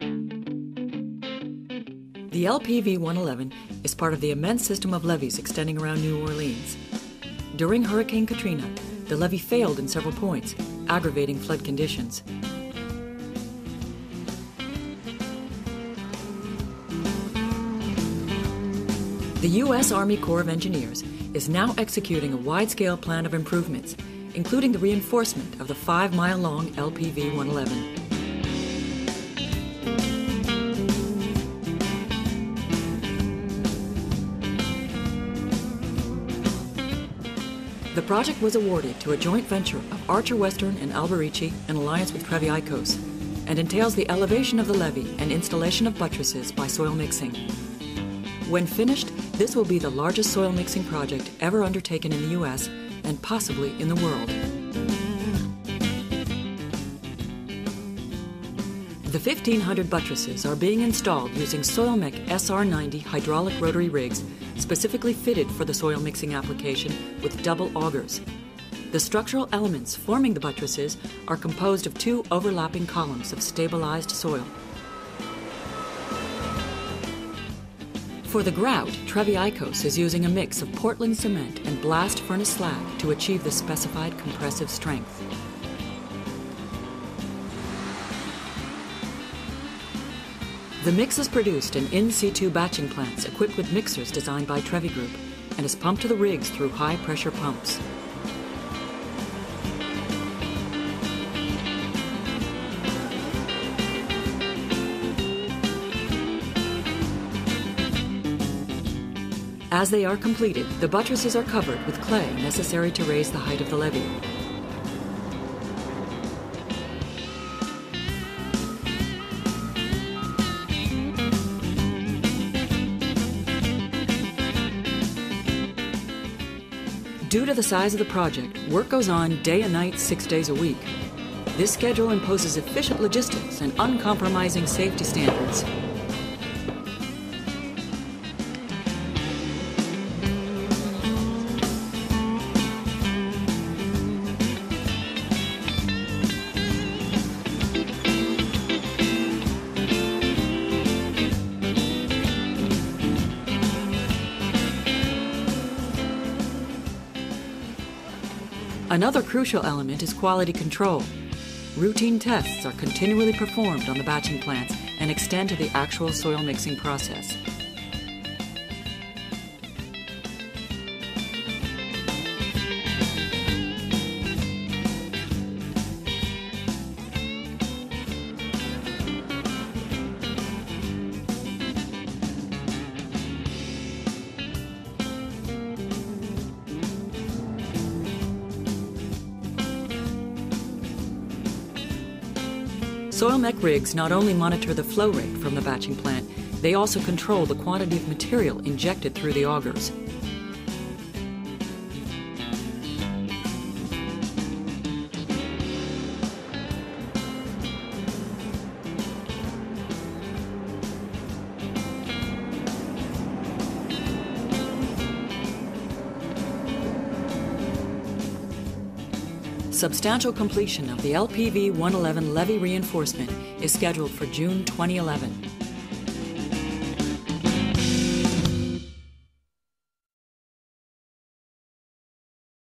The LPV-111 is part of the immense system of levees extending around New Orleans. During Hurricane Katrina, the levee failed in several points, aggravating flood conditions. The U.S. Army Corps of Engineers is now executing a wide-scale plan of improvements, including the reinforcement of the 5-mile-long LPV-111. The project was awarded to a joint venture of Archer Western and Alberici in alliance with Trevi Icos, and entails the elevation of the levee and installation of buttresses by soil mixing. When finished, this will be the largest soil mixing project ever undertaken in the U.S. and possibly in the world. The 1,500 buttresses are being installed using Soilmec SR90 hydraulic rotary rigs specifically fitted for the soil mixing application with double augers. The structural elements forming the buttresses are composed of two overlapping columns of stabilized soil. For the grout, Trevi Icos is using a mix of Portland cement and blast furnace slag to achieve the specified compressive strength. The mix is produced in NC2 batching plants equipped with mixers designed by Trevi Group and is pumped to the rigs through high-pressure pumps. As they are completed, the buttresses are covered with clay necessary to raise the height of the levee. Due to the size of the project, work goes on day and night, 6 days a week. This schedule imposes efficient logistics and uncompromising safety standards. Another crucial element is quality control. Routine tests are continually performed on the batching plants and extend to the actual soil mixing process. Soilmec rigs not only monitor the flow rate from the batching plant, they also control the quantity of material injected through the augers. Substantial completion of the LPV-111 levee reinforcement is scheduled for June 2011.